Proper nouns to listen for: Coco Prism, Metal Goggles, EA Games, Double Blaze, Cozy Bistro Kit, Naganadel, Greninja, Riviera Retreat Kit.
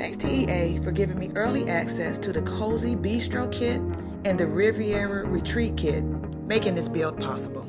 Thanks to EA for giving me early access to the Cozy Bistro Kit and the Riviera Retreat Kit, making this build possible.